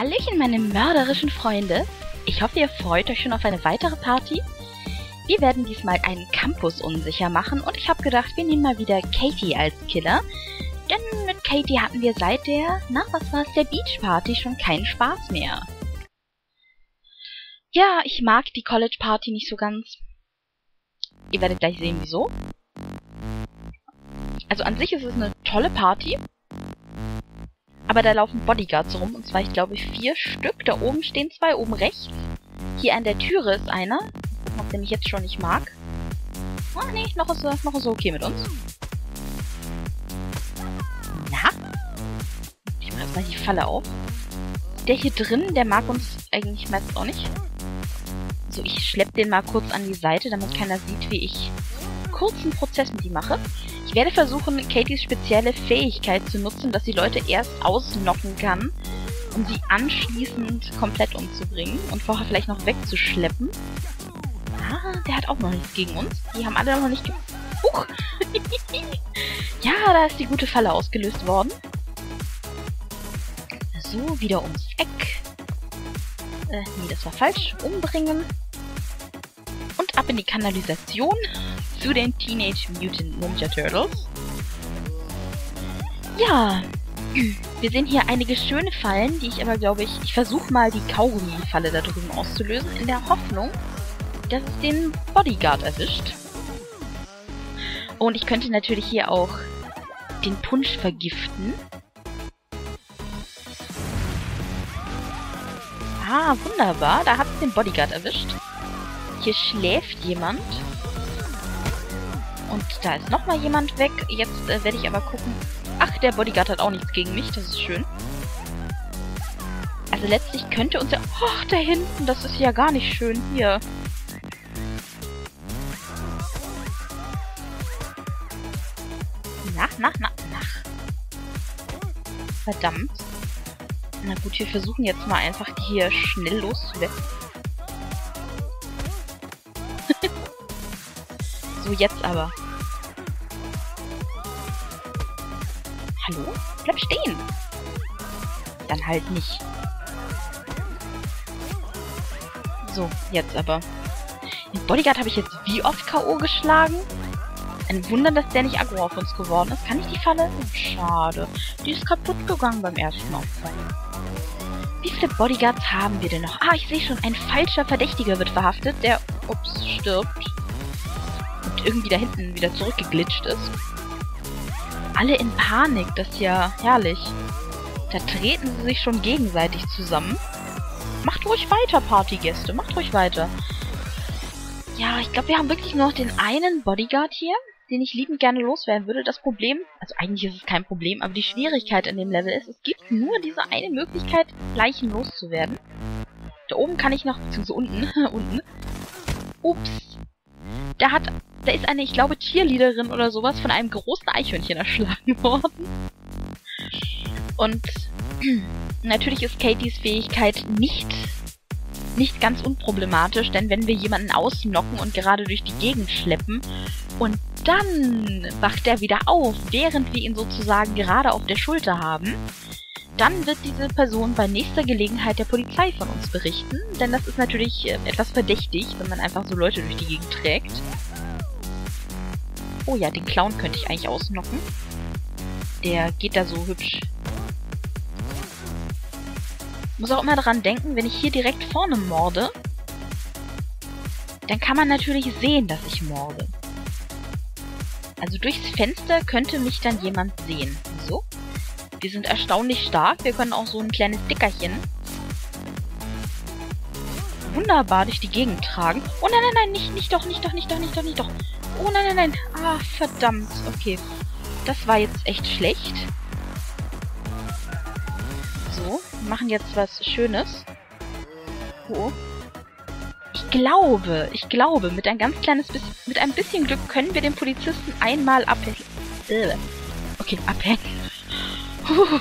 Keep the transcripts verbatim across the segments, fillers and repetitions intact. Hallöchen, meine mörderischen Freunde! Ich hoffe, ihr freut euch schon auf eine weitere Party. Wir werden diesmal einen Campus unsicher machen und ich habe gedacht, wir nehmen mal wieder Katie als Killer. Denn mit Katie hatten wir seit der, na was war's, der Beachparty schon keinen Spaß mehr. Ja, ich mag die College Party nicht so ganz. Ihr werdet gleich sehen, wieso. Also an sich ist es eine tolle Party. Aber da laufen Bodyguards rum, und zwar, ich glaube, vier Stück. Da oben stehen zwei, oben rechts. Hier an der Türe ist einer, den ich jetzt schon nicht mag. Ah, oh, nee, noch ist, noch ist okay mit uns. Na? Ich mache jetzt mal die Falle auf. Der hier drin, der mag uns eigentlich meist auch nicht. So, ich schleppe den mal kurz an die Seite, damit keiner sieht, wie ich kurzen Prozess mit ihm mache. Ich werde versuchen, Katies spezielle Fähigkeit zu nutzen, dass sie Leute erst ausnocken kann, um sie anschließend komplett umzubringen und vorher vielleicht noch wegzuschleppen. Ah, der hat auch noch nichts gegen uns. Die haben alle noch nicht ge... Huch! Ja, da ist die gute Falle ausgelöst worden. So, wieder ums Eck. Äh, nee, das war falsch. Umbringen. Und ab in die Kanalisation zu den Teenage Mutant Ninja Turtles. Ja, wir sehen hier einige schöne Fallen, die ich aber, glaube ich... Ich versuche mal, die Kaugummi-Falle da drüben auszulösen, in der Hoffnung, dass es den Bodyguard erwischt. Und ich könnte natürlich hier auch den Punsch vergiften. Ah, wunderbar. Da hat es den Bodyguard erwischt. Hier schläft jemand. Und da ist nochmal jemand weg. Jetzt äh, werde ich aber gucken. Ach, der Bodyguard hat auch nichts gegen mich. Das ist schön. Also letztlich könnte uns ja... Och, da hinten. Das ist ja gar nicht schön. Hier. Nach, nach, nach, nach. Verdammt. Na gut, wir versuchen jetzt mal einfach hier schnell loszuwerden. So, jetzt aber. Hallo? Bleib stehen! Dann halt nicht. So, jetzt aber. Den Bodyguard habe ich jetzt wie oft K O geschlagen? Ein Wunder, dass der nicht aggro auf uns geworden ist. Kann ich die Falle? Oh, schade. Die ist kaputt gegangen beim ersten Aufzeigen. Wie viele Bodyguards haben wir denn noch? Ah, ich sehe schon, ein falscher Verdächtiger wird verhaftet, der, ups, stirbt. Und irgendwie da hinten wieder zurückgeglitscht ist. Alle in Panik, das ist ja herrlich. Da treten sie sich schon gegenseitig zusammen. Macht ruhig weiter, Partygäste, macht ruhig weiter. Ja, ich glaube, wir haben wirklich nur noch den einen Bodyguard hier, den ich liebend gerne loswerden würde. Das Problem, also eigentlich ist es kein Problem, aber die Schwierigkeit in dem Level ist, es gibt nur diese eine Möglichkeit, Leichen loszuwerden. Da oben kann ich noch, beziehungsweise unten, unten. Ups. Da hat, da ist eine, ich glaube, Cheerleaderin oder sowas von einem großen Eichhörnchen erschlagen worden. Und natürlich ist Katies Fähigkeit nicht... nicht ganz unproblematisch, denn wenn wir jemanden ausnocken und gerade durch die Gegend schleppen und dann wacht er wieder auf, während wir ihn sozusagen gerade auf der Schulter haben, dann wird diese Person bei nächster Gelegenheit der Polizei von uns berichten, denn das ist natürlich etwas verdächtig, wenn man einfach so Leute durch die Gegend trägt. Oh ja, den Clown könnte ich eigentlich ausnocken. Der geht da so hübsch. Ich muss auch immer daran denken, wenn ich hier direkt vorne morde, dann kann man natürlich sehen, dass ich morde. Also durchs Fenster könnte mich dann jemand sehen. So. Wir sind erstaunlich stark. Wir können auch so ein kleines Dickerchen wunderbar durch die Gegend tragen. Oh nein, nein, nein, nicht, nicht doch, nicht doch, nicht doch, nicht doch, nicht doch. Oh nein, nein, nein. Ah, verdammt. Okay. Das war jetzt echt schlecht. So, machen jetzt was Schönes. Oh. Ich glaube, ich glaube, mit ein ganz kleines bisschen, mit ein bisschen Glück können wir den Polizisten einmal abhängen. Äh. Okay, abhängen. Puh.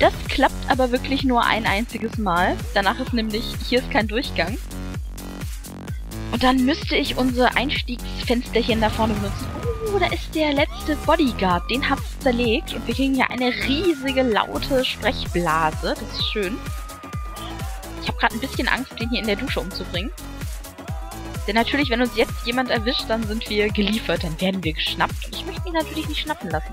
Das klappt aber wirklich nur ein einziges Mal. Danach ist nämlich, hier ist kein Durchgang. Und dann müsste ich unser Einstiegsfensterchen da vorne benutzen. Oh, da ist der letzte Little Bodyguard, den hab's zerlegt und wir kriegen hier eine riesige, laute Sprechblase. Das ist schön. Ich habe gerade ein bisschen Angst, den hier in der Dusche umzubringen. Denn natürlich, wenn uns jetzt jemand erwischt, dann sind wir geliefert, dann werden wir geschnappt. Und ich möchte mich natürlich nicht schnappen lassen.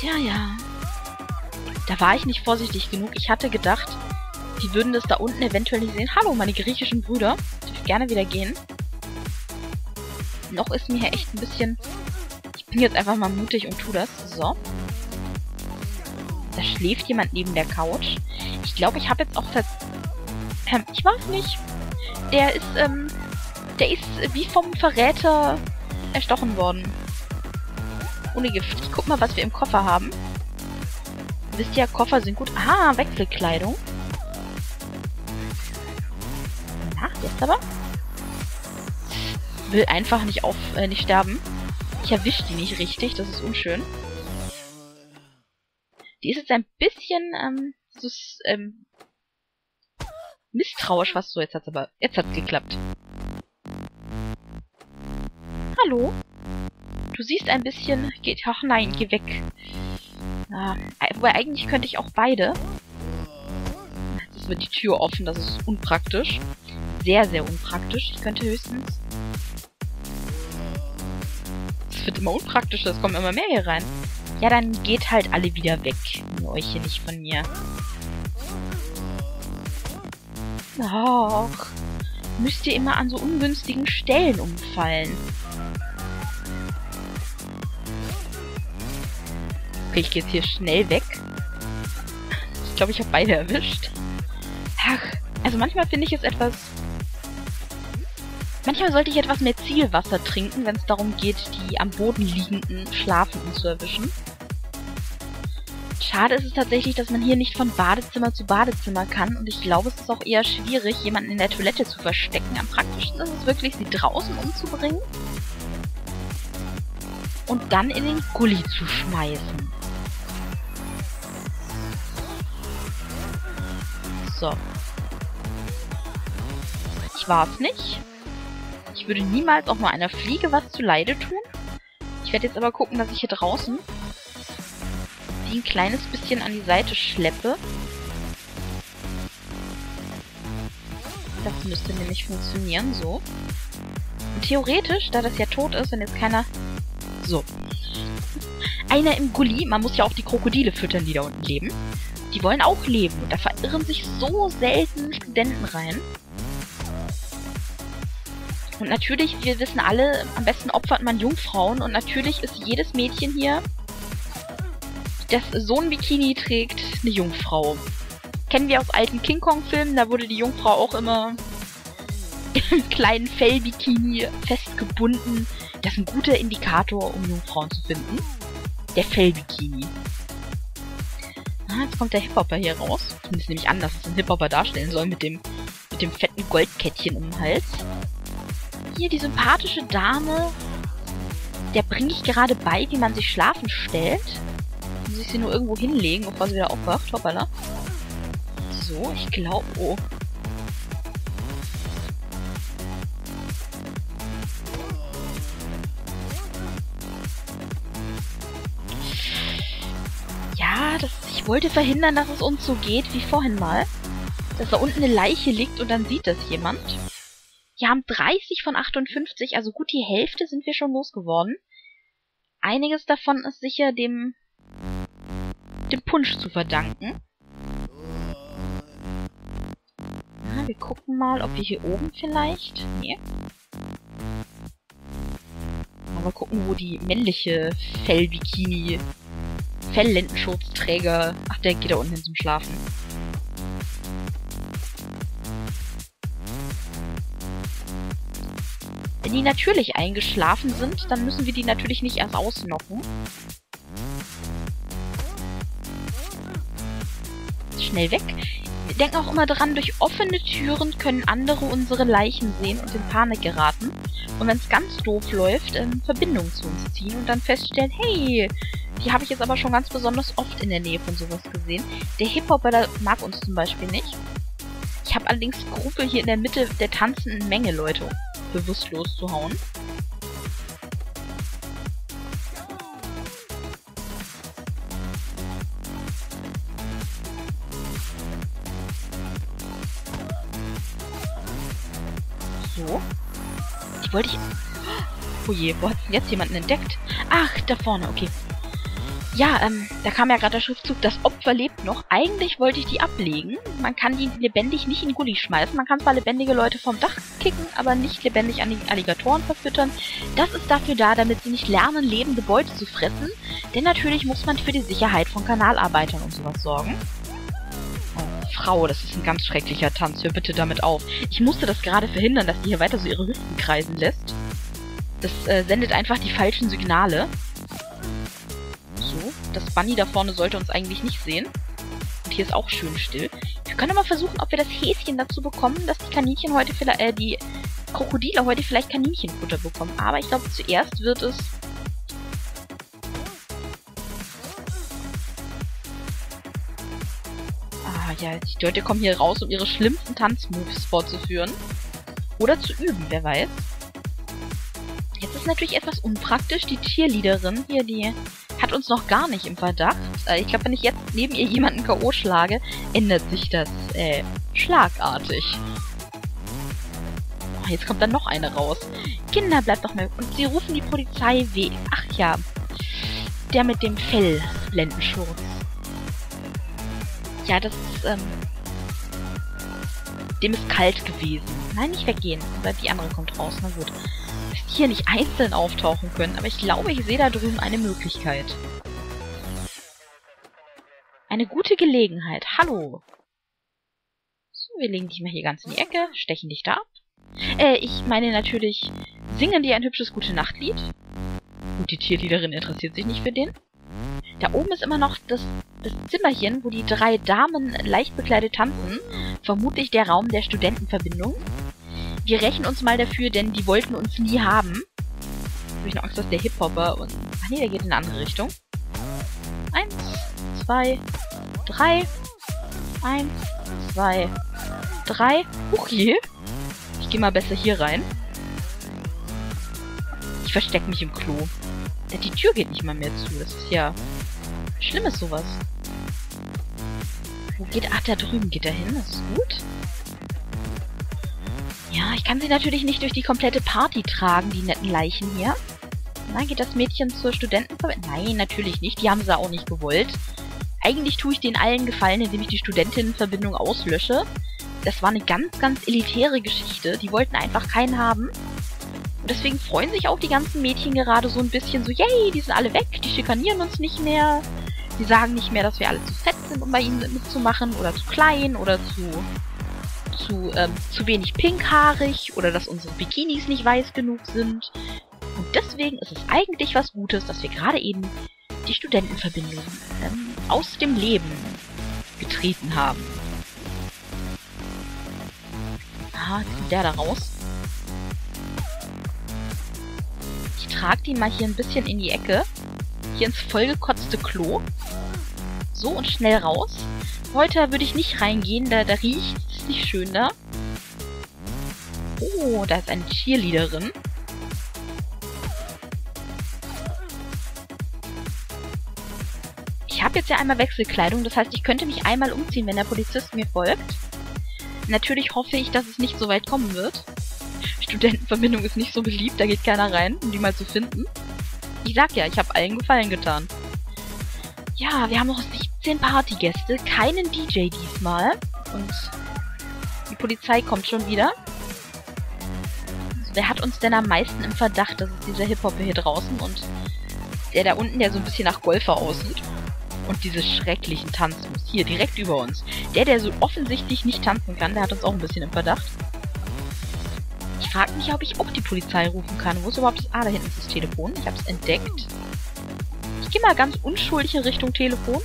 Tja, ja. Da war ich nicht vorsichtig genug. Ich hatte gedacht, die würden das da unten eventuell nicht sehen. Hallo, meine griechischen Brüder. Ich würde gerne wieder gehen. Noch ist mir hier echt ein bisschen... Ich bin jetzt einfach mal mutig und tu das. So. Da schläft jemand neben der Couch. Ich glaube, ich habe jetzt auch... Ähm, ich weiß nicht. Der ist, ähm... Der ist wie vom Verräter erstochen worden. Ohne Gift. Ich guck mal, was wir im Koffer haben. Wisst ihr, Koffer sind gut. Ah, Wechselkleidung. Na, jetzt aber. Will einfach nicht auf, äh, nicht sterben. Ich erwische die nicht richtig, das ist unschön. Die ist jetzt ein bisschen, ähm, so, ähm, misstrauisch, was so. Jetzt hat's aber, jetzt hat's geklappt. Hallo? Du siehst ein bisschen... Geht... Ach nein, geh weg. Ah, wobei, eigentlich könnte ich auch beide. Jetzt wird die Tür offen, das ist unpraktisch. Sehr, sehr unpraktisch. Ich könnte höchstens... Es wird immer unpraktischer, es kommen immer mehr hier rein. Ja, dann geht halt alle wieder weg. Nehmt euch hier nicht von mir. Ach, müsst ihr immer an so ungünstigen Stellen umfallen. Okay, ich gehe jetzt hier schnell weg. Ich glaube, ich habe beide erwischt. Ach, also manchmal finde ich es etwas... Manchmal sollte ich etwas mehr Zielwasser trinken, wenn es darum geht, die am Boden liegenden Schlafenden zu erwischen. Schade ist es tatsächlich, dass man hier nicht von Badezimmer zu Badezimmer kann. Und ich glaube, es ist auch eher schwierig, jemanden in der Toilette zu verstecken. Am praktischsten ist es wirklich, sie draußen umzubringen. Und dann in den Gully zu schmeißen. So. Ich war's nicht. Ich würde niemals auch mal einer Fliege was zuleide tun. Ich werde jetzt aber gucken, dass ich hier draußen die ein kleines bisschen an die Seite schleppe. Das müsste nämlich funktionieren, so. Und theoretisch, da das ja tot ist, wenn jetzt keiner... So. Einer im Gully, man muss ja auch die Krokodile füttern, die da unten leben. Die wollen auch leben. Und da verirren sich so selten Studenten rein. Und natürlich, wir wissen alle, am besten opfert man Jungfrauen. Und natürlich ist jedes Mädchen hier, das so ein Bikini trägt, eine Jungfrau. Kennen wir aus alten King-Kong-Filmen, da wurde die Jungfrau auch immer im kleinen Fellbikini festgebunden. Das ist ein guter Indikator, um Jungfrauen zu finden. Der Fellbikini. Ah, jetzt kommt der Hip-Hopper hier raus. Zumindest nämlich an, dass es einen Hip-Hopper darstellen soll mit dem, mit dem fetten Goldkettchen um den Hals. Hier, die sympathische Dame. Der bringe ich gerade bei, wie man sich schlafen stellt. Muss ich sie nur irgendwo hinlegen, bevor sie wieder aufwacht. Hoppala. So, ich glaube... Oh. Ja, das, ich wollte verhindern, dass es uns so geht wie vorhin mal. Dass da unten eine Leiche liegt und dann sieht das jemand. Wir haben dreißig von achtundfünfzig, also gut die Hälfte sind wir schon losgeworden. Einiges davon ist sicher dem, dem Punsch zu verdanken. Na, wir gucken mal, ob wir hier oben vielleicht... Nee. Mal gucken, wo die männliche Fellbikini... Fellendenschutzträger. Ach, der geht da unten hin zum Schlafen. Wenn die natürlich eingeschlafen sind, dann müssen wir die natürlich nicht erst ausnocken. Schnell weg. Wir denken auch immer dran, durch offene Türen können andere unsere Leichen sehen und in Panik geraten. Und wenn es ganz doof läuft, in Verbindung zu uns ziehen und dann feststellen, hey, die habe ich jetzt aber schon ganz besonders oft in der Nähe von sowas gesehen. Der Hip-Hopper mag uns zum Beispiel nicht. Ich habe allerdings Gruppe hier in der Mitte der tanzenden Menge Leute bewusstlos zu hauen. Wo? Ich wollte dich... Oh je, wo hat denn jetzt jemanden entdeckt? Ach, da vorne, okay. Ja, ähm, da kam ja gerade der Schriftzug, das Opfer lebt noch. Eigentlich wollte ich die ablegen. Man kann die lebendig nicht in den Gully schmeißen. Man kann zwar lebendige Leute vom Dach kicken, aber nicht lebendig an den Alligatoren verfüttern. Das ist dafür da, damit sie nicht lernen, lebende Beute zu fressen. Denn natürlich muss man für die Sicherheit von Kanalarbeitern und sowas sorgen. Oh, Frau, das ist ein ganz schrecklicher Tanz. Hör bitte damit auf. Ich musste das gerade verhindern, dass die hier weiter so ihre Hüften kreisen lässt. Das äh, sendet einfach die falschen Signale. So, das Bunny da vorne sollte uns eigentlich nicht sehen. Und hier ist auch schön still. Wir können mal versuchen, ob wir das Häschen dazu bekommen, dass die Kaninchen heute vielleicht, äh, die Krokodile heute vielleicht Kaninchenfutter bekommen. Aber ich glaube, zuerst wird es... Ah ja, die Leute kommen hier raus, um ihre schlimmsten Tanzmoves fortzuführen. Oder zu üben, wer weiß. Jetzt ist natürlich etwas unpraktisch. Die Cheerleaderin hier, die hat uns noch gar nicht im Verdacht. Äh, ich glaube, wenn ich jetzt neben ihr jemanden K O schlage, ändert sich das äh, schlagartig. Oh, jetzt kommt dann noch eine raus. Kinder, bleibt doch mal. Und sie rufen die Polizei weh. Ach ja, der mit dem Fell, Lendenschurz. Ja, das ist, ähm... dem ist kalt gewesen. Nein, nicht weggehen. Oder die andere kommt raus. Na gut. Hier nicht einzeln auftauchen können, aber ich glaube, ich sehe da drüben eine Möglichkeit. Eine gute Gelegenheit. Hallo! So, wir legen dich mal hier ganz in die Ecke, stechen dich da ab. Äh, ich meine natürlich, singen dir ein hübsches Gute-Nacht-Lied. Gut, die Cheerleaderin interessiert sich nicht für den. Da oben ist immer noch das, das Zimmerchen, wo die drei Damen leicht bekleidet tanzen. Vermutlich der Raum der Studentenverbindung. Wir rächen uns mal dafür, denn die wollten uns nie haben. Hab ich noch Angst, dass der Hip-Hopper und... Ach nee, der geht in eine andere Richtung. Eins, zwei, drei. Eins, zwei, drei. Huch je. Ich gehe mal besser hier rein. Ich verstecke mich im Klo. Ja, die Tür geht nicht mal mehr zu. Das ist ja... Schlimm ist sowas. Wo geht... Ach, da drüben geht er hin. Das ist gut. Ja, ich kann sie natürlich nicht durch die komplette Party tragen, die netten Leichen hier. Na, geht das Mädchen zur Studentenverbindung? Nein, natürlich nicht. Die haben sie auch nicht gewollt. Eigentlich tue ich denen allen Gefallen, indem ich die Studentinnenverbindung auslösche. Das war eine ganz, ganz elitäre Geschichte. Die wollten einfach keinen haben. Und deswegen freuen sich auch die ganzen Mädchen gerade so ein bisschen so, yay, die sind alle weg, die schikanieren uns nicht mehr. Die sagen nicht mehr, dass wir alle zu fett sind, um bei ihnen mitzumachen oder zu klein oder zu... Zu, ähm, zu wenig pinkhaarig oder dass unsere Bikinis nicht weiß genug sind. Und deswegen ist es eigentlich was Gutes, dass wir gerade eben die Studentenverbindung ähm, aus dem Leben getreten haben. Ah, jetzt kommt der da raus. Ich trage den mal hier ein bisschen in die Ecke. Hier ins vollgekotzte Klo. So und schnell raus. Heute würde ich nicht reingehen, da, da riecht es. Nicht schön da. Oh, da ist eine Cheerleaderin. Ich habe jetzt ja einmal Wechselkleidung, das heißt, ich könnte mich einmal umziehen, wenn der Polizist mir folgt. Natürlich hoffe ich, dass es nicht so weit kommen wird. Studentenverbindung ist nicht so beliebt, da geht keiner rein, um die mal zu finden. Ich sag ja, ich habe allen Gefallen getan. Ja, wir haben noch siebzehn Partygäste, keinen D J diesmal. Und... die Polizei kommt schon wieder. Also, wer hat uns denn am meisten im Verdacht? Das ist dieser Hip-Hopper hier draußen und der da unten, der so ein bisschen nach Golfer aussieht. Und diese schrecklichen Tanzmoves hier, direkt über uns. Der, der so offensichtlich nicht tanzen kann, der hat uns auch ein bisschen im Verdacht. Ich frage mich, ob ich auch die Polizei rufen kann. Wo ist überhaupt das... Ah, da hinten ist das Telefon. Ich habe es entdeckt. Ich gehe mal ganz unschuldig in Richtung Telefon.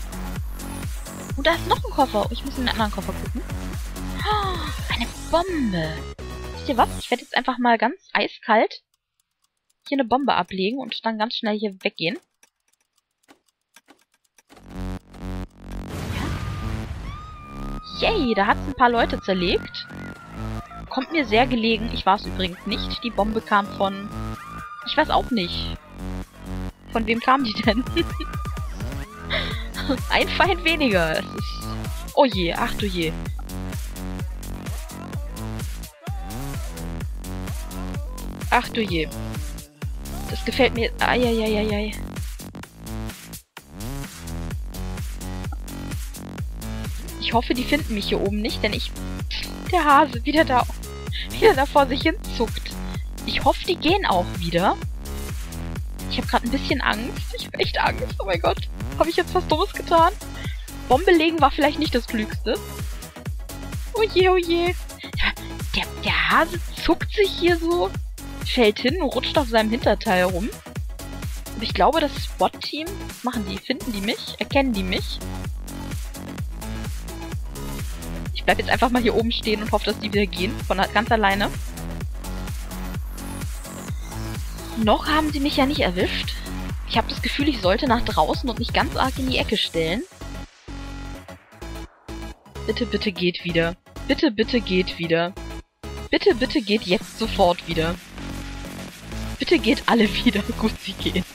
Und da ist noch ein Koffer. Ich muss in den anderen Koffer gucken. Eine Bombe. Wisst ihr was? Ich werde jetzt einfach mal ganz eiskalt hier eine Bombe ablegen und dann ganz schnell hier weggehen. Ja. Yay, da hat es ein paar Leute zerlegt. Kommt mir sehr gelegen. Ich war es übrigens nicht. Die Bombe kam von... Ich weiß auch nicht. Von wem kam die denn? Ein Feind weniger. Es ist... Oh je, ach du je. Ach du je. Das gefällt mir. Eieieiei. Ich hoffe, die finden mich hier oben nicht, denn ich... Der Hase wieder da, wieder da vor sich hin zuckt. Ich hoffe, die gehen auch wieder. Ich habe gerade ein bisschen Angst. Ich habe echt Angst. Oh mein Gott. Habe ich jetzt was Dummes getan? Bombe legen war vielleicht nicht das Klügste. Oh je, oh je. Der, der Hase zuckt sich hier so, fällt hin und rutscht auf seinem Hinterteil rum. Und ich glaube, das SWAT-Team... Was machen die? Finden die mich? Erkennen die mich? Ich bleib jetzt einfach mal hier oben stehen und hoffe, dass die wieder gehen. Von ganz alleine. Noch haben sie mich ja nicht erwischt. Ich habe das Gefühl, ich sollte nach draußen und mich ganz arg in die Ecke stellen. Bitte, bitte geht wieder. Bitte, bitte geht wieder. Bitte, bitte geht jetzt sofort wieder. Bitte geht alle wieder. Gut, sie gehen.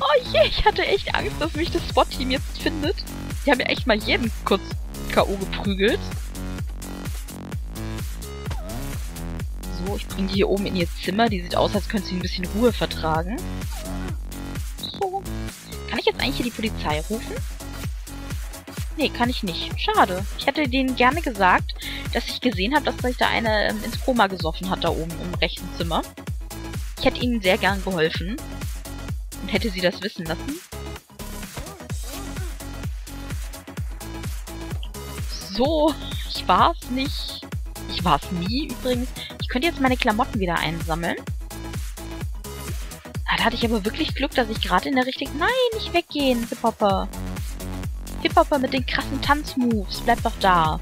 Oh je, ich hatte echt Angst, dass mich das SWAT-Team jetzt findet. Die haben ja echt mal jeden kurz K O geprügelt. So, ich bringe die hier oben in ihr Zimmer. Die sieht aus, als könnte sie ein bisschen Ruhe vertragen. So. Kann ich jetzt eigentlich hier die Polizei rufen? Nee, kann ich nicht. Schade. Ich hätte denen gerne gesagt, dass ich gesehen habe, dass sich da eine ähm, ins Koma gesoffen hat, da oben im rechten Zimmer. Ich hätte ihnen sehr gern geholfen. Und hätte sie das wissen lassen. So, ich war's nicht. Ich war's nie übrigens. Ich könnte jetzt meine Klamotten wieder einsammeln. Ah, da hatte ich aber wirklich Glück, dass ich gerade in der richtigen... Nein, nicht weggehen, Hip-Hopper. Hip-Hopper mit den krassen Tanzmoves. Bleib doch da.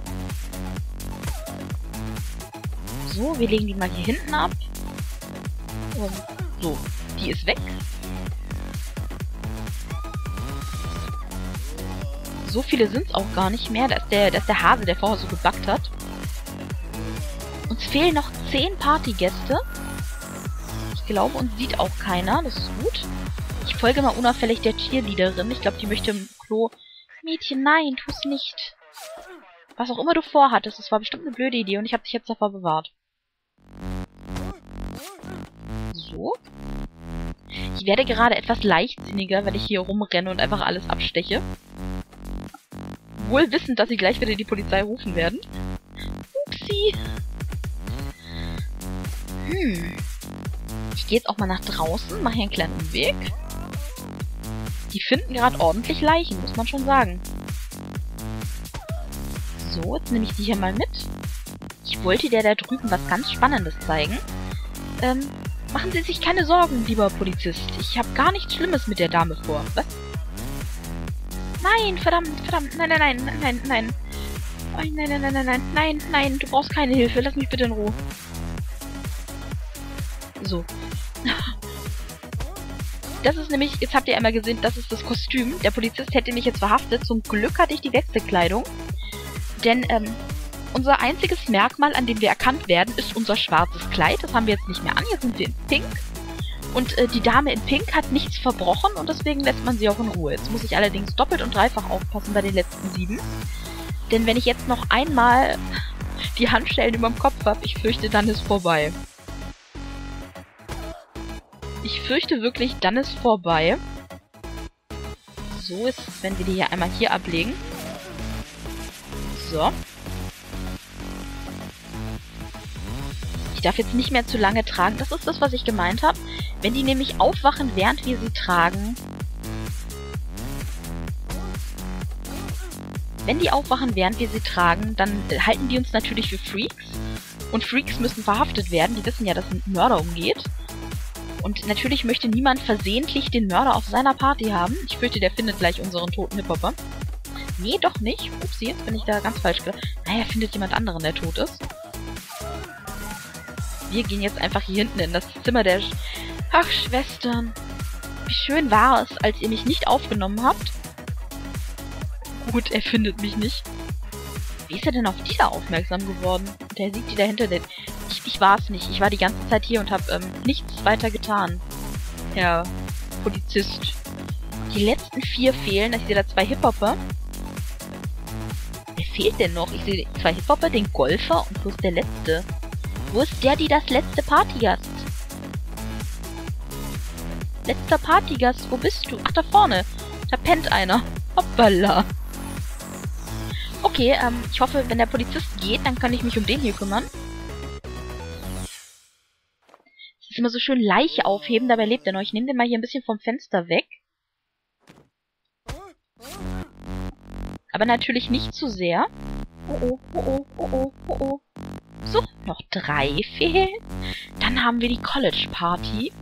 So, wir legen die mal hier hinten ab. Und so, die ist weg. So viele sind es auch gar nicht mehr, dass der, dass der Hase, der vorher so gebackt hat. Uns fehlen noch zehn Partygäste. Ich glaube, uns sieht auch keiner. Das ist gut. Ich folge mal unauffällig der Cheerleaderin. Ich glaube, die möchte im Klo... Mädchen, nein, tu's nicht. Was auch immer du vorhattest, das war bestimmt eine blöde Idee und ich habe dich jetzt davor bewahrt. So. Ich werde gerade etwas leichtsinniger, weil ich hier rumrenne und einfach alles absteche. Wohl wissend, dass sie gleich wieder die Polizei rufen werden. Upsi. Hm. Ich gehe jetzt auch mal nach draußen, mache hier einen kleinen Umweg. Die finden gerade ordentlich Leichen, muss man schon sagen. So, jetzt nehme ich die hier mal mit. Ich wollte der da drüben was ganz Spannendes zeigen. Ähm, machen Sie sich keine Sorgen, lieber Polizist. Ich habe gar nichts Schlimmes mit der Dame vor. Was? Nein, verdammt, verdammt. Nein, nein, nein, nein, nein. Oh, nein, nein, nein, nein, nein, nein, nein. Du brauchst keine Hilfe. Lass mich bitte in Ruhe. So. Das ist nämlich, jetzt habt ihr einmal gesehen, das ist das Kostüm. Der Polizist hätte mich jetzt verhaftet. Zum Glück hatte ich die beste Kleidung. Denn ähm, unser einziges Merkmal, an dem wir erkannt werden, ist unser schwarzes Kleid. Das haben wir jetzt nicht mehr an. Jetzt sind wir in Pink. Und äh, die Dame in Pink hat nichts verbrochen und deswegen lässt man sie auch in Ruhe. Jetzt muss ich allerdings doppelt und dreifach aufpassen bei den letzten sieben. Denn wenn ich jetzt noch einmal die Handschellen über dem Kopf habe, ich fürchte, dann ist vorbei. Ich fürchte wirklich, dann ist vorbei. So ist es, wenn wir die hier einmal hier ablegen. So. Ich darf jetzt nicht mehr zu lange tragen. Das ist das, was ich gemeint habe. Wenn die nämlich aufwachen, während wir sie tragen... Wenn die aufwachen, während wir sie tragen, dann halten die uns natürlich für Freaks. Und Freaks müssen verhaftet werden. Die wissen ja, dass ein Mörder umgeht. Und natürlich möchte niemand versehentlich den Mörder auf seiner Party haben. Ich fürchte, der findet gleich unseren toten Hip-Hopper. Nee, doch nicht. Upsi, jetzt bin ich da ganz falsch gelaufen. Naja, findet jemand anderen, der tot ist. Wir gehen jetzt einfach hier hinten in das Zimmer der... Sch Ach, Schwestern. Wie schön war es, als ihr mich nicht aufgenommen habt. Gut, er findet mich nicht. Wie ist er denn auf die da aufmerksam geworden? Der sieht die dahinter, der... Ich, ich war es nicht. Ich war die ganze Zeit hier und habe ähm, nichts weiter getan. Herr Polizist. Die letzten vier fehlen. Ich sehe da zwei Hip-Hopper. Wer fehlt denn noch? Ich sehe zwei Hip-Hopper, den Golfer und wo ist der letzte? Wo ist der, die das letzte Partygast? Letzter Partygast, wo bist du? Ach, da vorne. Da pennt einer. Hoppala. Okay, ähm, ich hoffe, wenn der Polizist geht, dann kann ich mich um den hier kümmern. Es ist immer so schön Leiche aufheben, dabei lebt er noch. Ich nehme den mal hier ein bisschen vom Fenster weg. Aber natürlich nicht zu sehr. Oh, oh, oh, oh, oh, oh, oh. So, noch drei fehlen. Dann haben wir die College Party.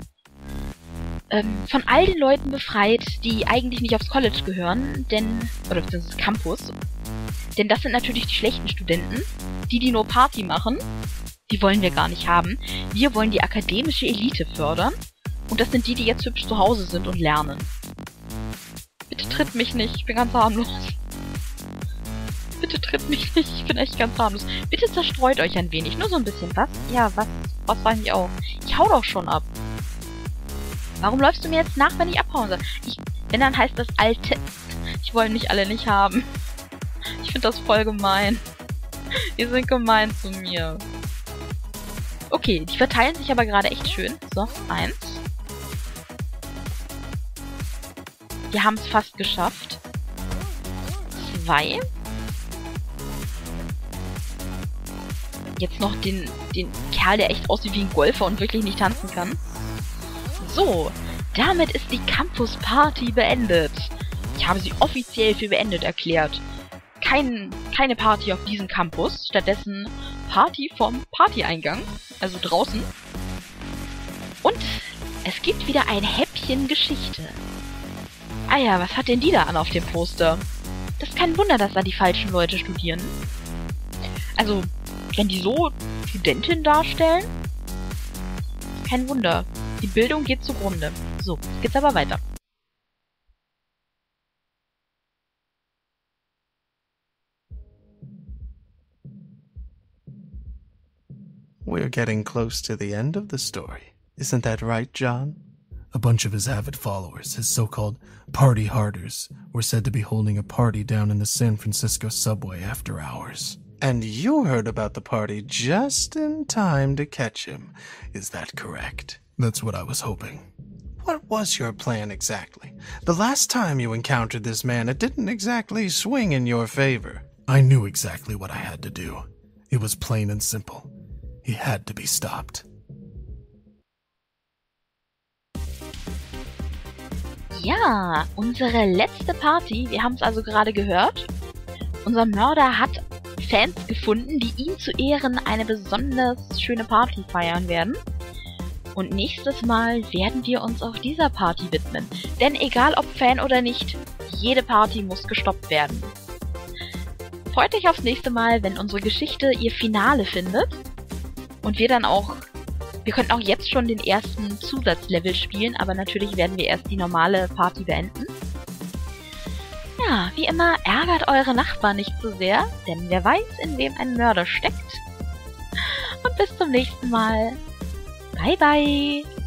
Ähm, von all den Leuten befreit, die eigentlich nicht aufs College gehören, denn... Oder das ist Campus. Denn das sind natürlich die schlechten Studenten. Die, die nur Party machen. Die wollen wir gar nicht haben. Wir wollen die akademische Elite fördern. Und das sind die, die jetzt hübsch zu Hause sind und lernen. Bitte tritt mich nicht, ich bin ganz harmlos. Bitte tritt mich nicht, ich bin echt ganz harmlos. Bitte zerstreut euch ein wenig, nur so ein bisschen. Was? Ja, was? Was war ich auch? Ich hau doch schon ab. Warum läufst du mir jetzt nach, wenn ich abhauen soll? Ich, wenn dann heißt das alte... Ich wollte mich alle nicht haben. Ich finde das voll gemein. Die sind gemein zu mir. Okay, die verteilen sich aber gerade echt schön. So, eins. Wir haben es fast geschafft. Zwei. Jetzt noch den, den Kerl, der echt aussieht wie ein Golfer und wirklich nicht tanzen kann. So, damit ist die Campus Party beendet. Ich habe sie offiziell für beendet erklärt. Kein, keine Party auf diesem Campus, stattdessen Party vom Partyeingang, also draußen. Und es gibt wieder ein Häppchen Geschichte. Ah ja, was hat denn die da an auf dem Poster? Das ist kein Wunder, dass da die falschen Leute studieren. Also... Wenn die so Studentin darstellen, kein Wunder. Die Bildung geht zugrunde. So, jetzt geht's aber weiter. We're getting close to the end of the story. Isn't that right, John? A bunch of his avid followers, his so-called party harders, were said to be holding a party down in the San Francisco subway after hours. And you heard about the party just in time to catch him. Is that correct? That's what I was hoping. What was your plan exactly? The last time you encountered this man, it didn't exactly swing in your favor. I knew exactly what I had to do. It was plain and simple. He had to be stopped. Ja, unsere letzte Party. Wir haben es also gerade gehört. Unser Mörder hat... Fans gefunden, die ihm zu Ehren eine besonders schöne Party feiern werden. Und nächstes Mal werden wir uns auch dieser Party widmen. Denn egal ob Fan oder nicht, jede Party muss gestoppt werden. Freut euch aufs nächste Mal, wenn unsere Geschichte ihr Finale findet. Und wir dann auch... Wir können auch jetzt schon den ersten Zusatzlevel spielen, aber natürlich werden wir erst die normale Party beenden. Ja, wie immer, ärgert eure Nachbarn nicht so sehr, denn wer weiß, in wem ein Mörder steckt. Und bis zum nächsten Mal. Bye, bye.